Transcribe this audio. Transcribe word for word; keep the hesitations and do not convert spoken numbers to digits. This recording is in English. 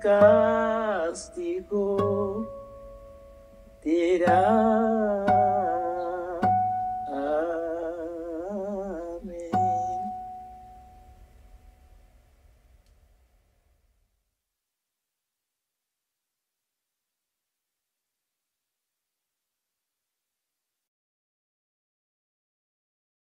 castigo terá.